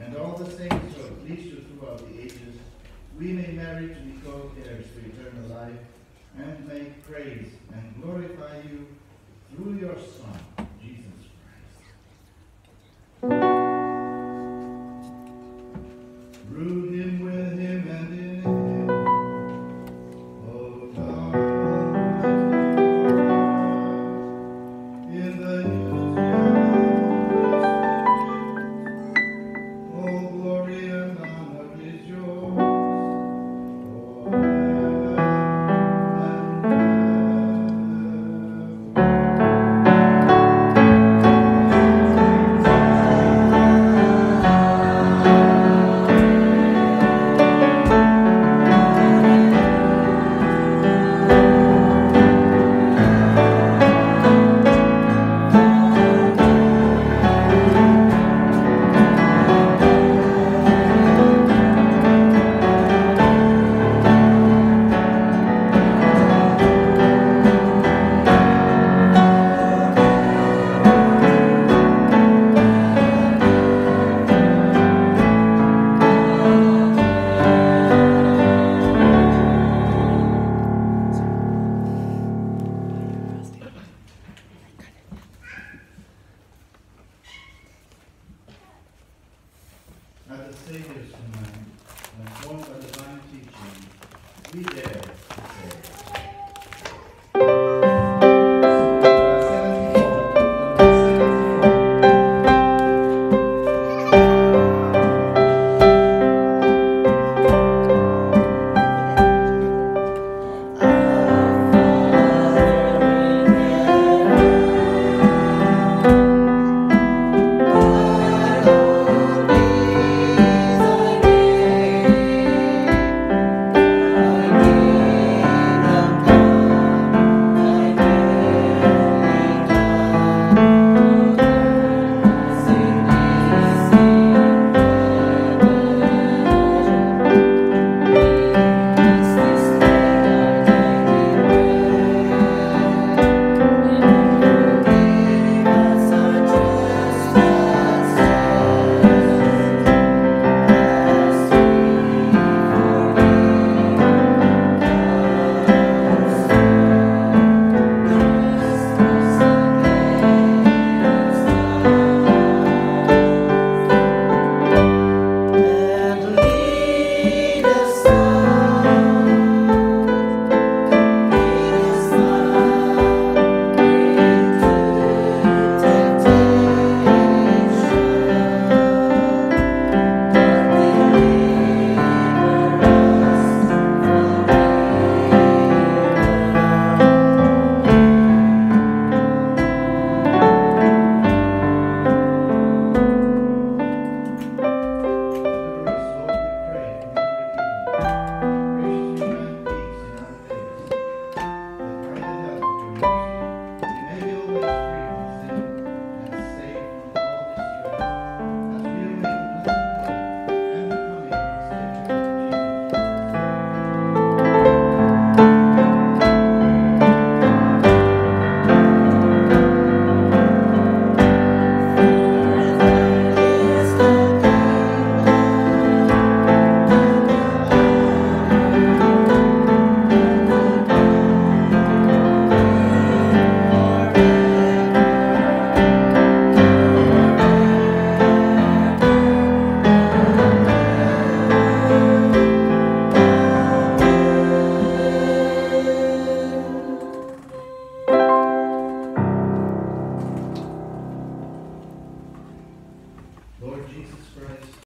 and all the saints who have pleased you throughout the ages, we may merit to be co-heirs to eternal life, and may praise and glorify you through your Son, Jesus Christ. Root him with him and in him. At the Savior's command.